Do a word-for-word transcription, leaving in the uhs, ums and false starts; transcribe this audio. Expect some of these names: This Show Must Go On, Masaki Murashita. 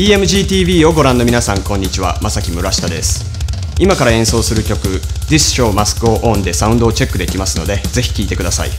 イーエムジーティーブイ をご覧の皆さん、こんにちは。まさきむらしたです。今から演奏する曲「This Show Must Go On」でサウンドをチェックできますので、ぜひ聴いてください。